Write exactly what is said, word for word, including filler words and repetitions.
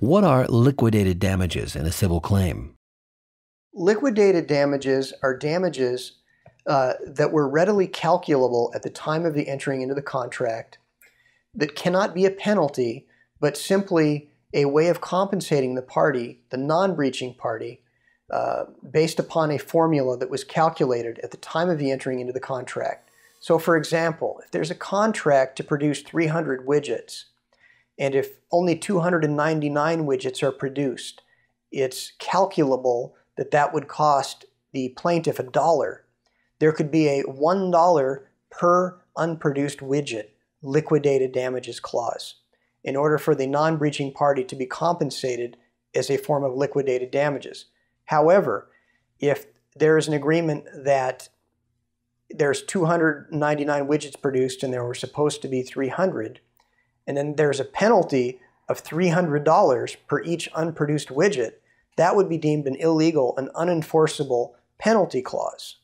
What are liquidated damages in a civil claim? Liquidated damages are damages uh, that were readily calculable at the time of the entering into the contract that cannot be a penalty, but simply a way of compensating the party, the non-breaching party, uh, based upon a formula that was calculated at the time of the entering into the contract. So for example, if there's a contract to produce three hundred widgets, and if only two hundred ninety-nine widgets are produced, it's calculable that that would cost the plaintiff a dollar. There could be a one dollar per unproduced widget liquidated damages clause in order for the non-breaching party to be compensated as a form of liquidated damages. However, if there is an agreement that there's two hundred ninety-nine widgets produced and there were supposed to be three hundred, and then there's a penalty of three hundred dollars per each unproduced widget, that would be deemed an illegal and unenforceable penalty clause.